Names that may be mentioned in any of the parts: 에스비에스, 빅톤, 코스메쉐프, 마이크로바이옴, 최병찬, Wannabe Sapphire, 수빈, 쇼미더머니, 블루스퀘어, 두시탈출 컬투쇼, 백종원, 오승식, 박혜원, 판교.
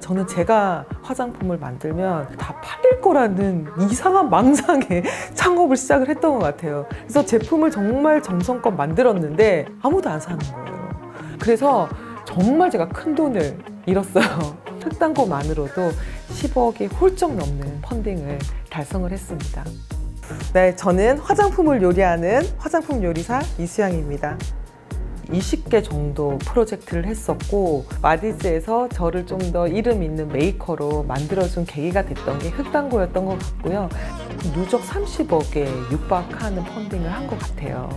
저는 제가 화장품을 만들면 다 팔릴 거라는 이상한 망상에 창업을 시작을 했던 것 같아요. 그래서 제품을 정말 정성껏 만들었는데 아무도 안 사는 거예요. 그래서 정말 제가 큰 돈을 잃었어요. 특단고만으로도 10억이 훌쩍 넘는 펀딩을 달성을 했습니다. 네, 저는 화장품을 요리하는 화장품 요리사 이수양입니다. 20개 정도 프로젝트를 했었고, 마디즈에서 저를 좀 더 이름 있는 메이커로 만들어준 계기가 됐던 게 흑당고였던 것 같고요. 누적 30억에 육박하는 펀딩을 한 것 같아요.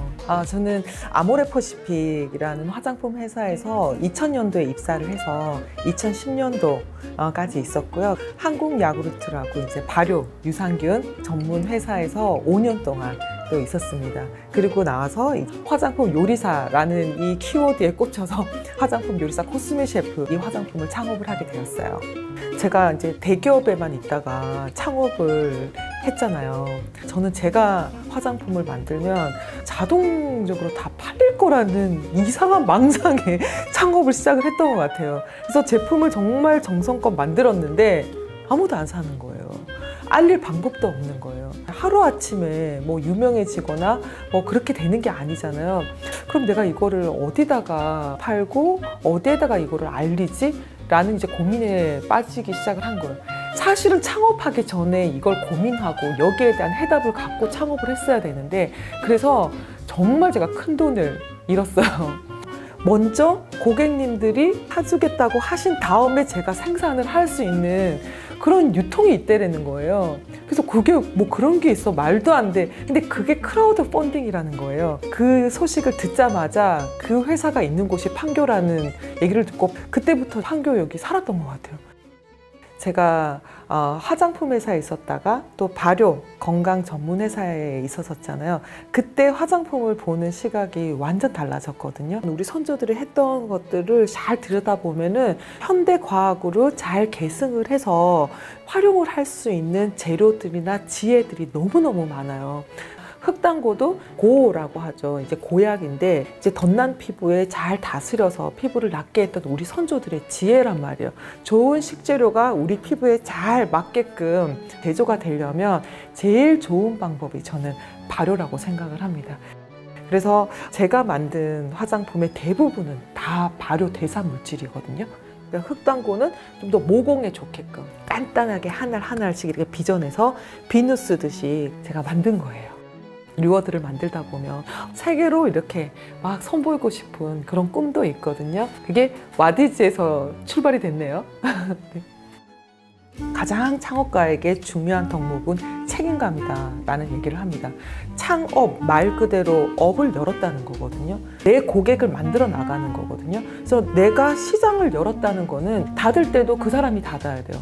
저는 아모레퍼시픽이라는 화장품 회사에서 2000년도에 입사를 해서 2010년도까지 있었고요. 한국야구르트라고 이제 발효 유산균 전문 회사에서 5년 동안 또 있었습니다. 그리고 나와서 화장품 요리사라는 이 키워드에 꽂혀서 화장품 요리사 코스메쉐프, 이 화장품을 창업을 하게 되었어요. 제가 이제 대기업에만 있다가 창업을 했잖아요. 저는 제가 화장품을 만들면 자동적으로 다 팔릴 거라는 이상한 망상에 창업을 시작을 했던 것 같아요. 그래서 제품을 정말 정성껏 만들었는데 아무도 안 사는 거예요. 알릴 방법도 없는 거예요. 하루아침에 뭐 유명해지거나 뭐 그렇게 되는 게 아니잖아요. 그럼 내가 이거를 어디다가 팔고 어디에다가 이거를 알리지? 라는 이제 고민에 빠지기 시작을 한 거예요. 사실은 창업하기 전에 이걸 고민하고 여기에 대한 해답을 갖고 창업을 했어야 되는데, 그래서 정말 제가 큰 돈을 잃었어요. 먼저 고객님들이 사주겠다고 하신 다음에 제가 생산을 할 수 있는 그런 유통이 있대라는 거예요. 그래서 그게 뭐 그런 게 있어, 말도 안 돼. 근데 그게 크라우드 펀딩이라는 거예요. 그 소식을 듣자마자 그 회사가 있는 곳이 판교라는 얘기를 듣고 그때부터 판교 여기 살았던 것 같아요. 제가 화장품 회사에 있었다가 또 발효 건강 전문 회사에 있었었잖아요. 그때 화장품을 보는 시각이 완전 달라졌거든요. 우리 선조들이 했던 것들을 잘 들여다보면은 현대 과학으로 잘 계승을 해서 활용을 할 수 있는 재료들이나 지혜들이 너무너무 많아요. 흑당고도 고라고 하죠. 이제 고약인데, 이제 덧난 피부에 잘 다스려서 피부를 낫게 했던 우리 선조들의 지혜란 말이에요. 좋은 식재료가 우리 피부에 잘 맞게끔 제조가 되려면 제일 좋은 방법이 저는 발효라고 생각을 합니다. 그래서 제가 만든 화장품의 대부분은 다 발효 대사 물질이거든요. 그러니까 흑당고는 좀 더 모공에 좋게끔 단단하게 한 알 한 알씩 이렇게 빚어내서 비누 쓰듯이 제가 만든 거예요. 류어들을 만들다 보면 세계로 이렇게 막 선보이고 싶은 그런 꿈도 있거든요. 그게 와디즈에서 출발이 됐네요. 네. 가장 창업가에게 중요한 덕목은 책임감이다 라는 얘기를 합니다. 창업 말 그대로 업을 열었다는 거거든요. 내 고객을 만들어 나가는 거거든요. 그래서 내가 시장을 열었다는 거는 닫을 때도 그 사람이 닫아야 돼요.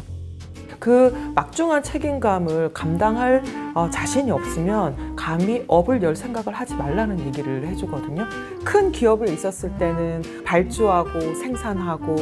그 막중한 책임감을 감당할 자신이 없으면 감히 업을 열 생각을 하지 말라는 얘기를 해주거든요. 큰 기업에 있었을 때는 발주하고 생산하고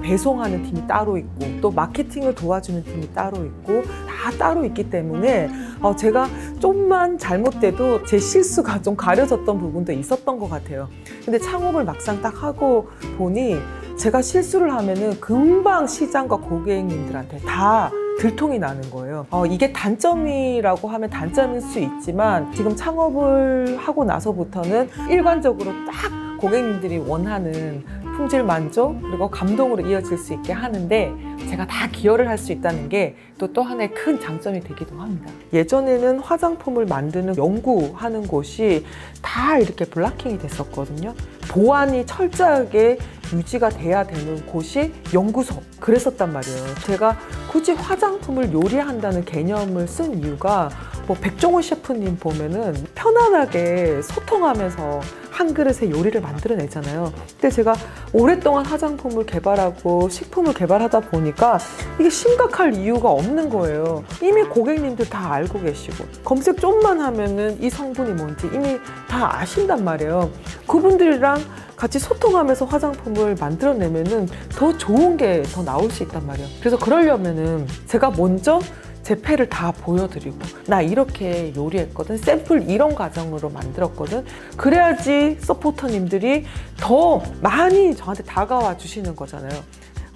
배송하는 팀이 따로 있고, 또 마케팅을 도와주는 팀이 따로 있고, 다 따로 있기 때문에 제가 좀만 잘못돼도 제 실수가 좀 가려졌던 부분도 있었던 것 같아요. 근데 창업을 막상 딱 하고 보니 제가 실수를 하면은 금방 시장과 고객님들한테 다 들통이 나는 거예요. 이게 단점이라고 하면 단점일 수 있지만, 지금 창업을 하고 나서부터는 일관적으로 딱 고객님들이 원하는 품질 만족 그리고 감동으로 이어질 수 있게 하는데, 제가 다 기여를 할 수 있다는 게 또 하나의 큰 장점이 되기도 합니다. 예전에는 화장품을 만드는 연구하는 곳이 다 이렇게 블라킹이 됐었거든요. 보안이 철저하게 유지가 돼야 되는 곳이 연구소, 그랬었단 말이에요. 제가 굳이 화장품을 요리한다는 개념을 쓴 이유가, 뭐 백종원 셰프님 보면은 편안하게 소통하면서 한 그릇의 요리를 만들어내잖아요. 근데 제가 오랫동안 화장품을 개발하고 식품을 개발하다 보니까 이게 심각할 이유가 없는 거예요. 이미 고객님들 다 알고 계시고, 검색 좀만 하면은 이 성분이 뭔지 이미 다 아신단 말이에요. 그분들이랑 같이 소통하면서 화장품을 만들어내면은 더 좋은 게 더 나올 수 있단 말이에요. 그래서 그러려면은 제가 먼저 제 패를 다 보여드리고, 나 이렇게 요리했거든, 샘플 이런 과정으로 만들었거든. 그래야지 서포터님들이 더 많이 저한테 다가와 주시는 거잖아요.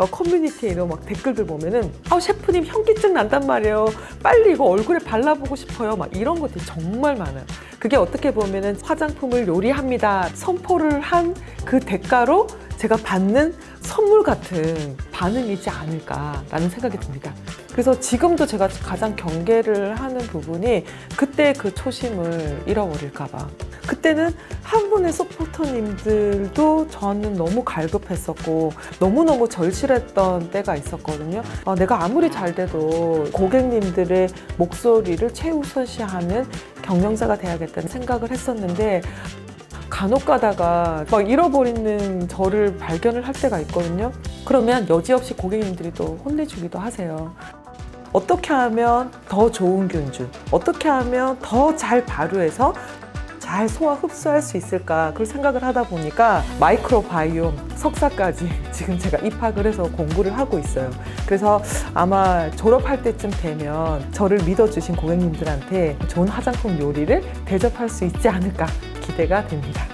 커뮤니티에 이런 막 댓글들 보면은 아 셰프님 현기증 난단 말이에요. 빨리 이거 얼굴에 발라보고 싶어요. 막 이런 것들이 정말 많아요. 그게 어떻게 보면은 화장품을 요리합니다 선포를 한 그 대가로 제가 받는 선물 같은 반응이지 않을까라는 생각이 듭니다. 그래서 지금도 제가 가장 경계를 하는 부분이 그때 그 초심을 잃어버릴까 봐. 그때는 한 분의 서포터님들도 저는 너무 갈급했었고 너무너무 절실했던 때가 있었거든요. 내가 아무리 잘 돼도 고객님들의 목소리를 최우선시하는 경영자가 돼야겠다는 생각을 했었는데 간혹 가다가 막 잃어버리는 저를 발견을 할 때가 있거든요. 그러면 여지없이 고객님들이 또 혼내주기도 하세요. 어떻게 하면 더 좋은 균주, 어떻게 하면 더 잘 발효해서 잘 소화 흡수할 수 있을까 그걸 생각을 하다 보니까 마이크로바이옴 석사까지 지금 제가 입학을 해서 공부를 하고 있어요. 그래서 아마 졸업할 때쯤 되면 저를 믿어주신 고객님들한테 좋은 화장품 요리를 대접할 수 있지 않을까 기대가 됩니다.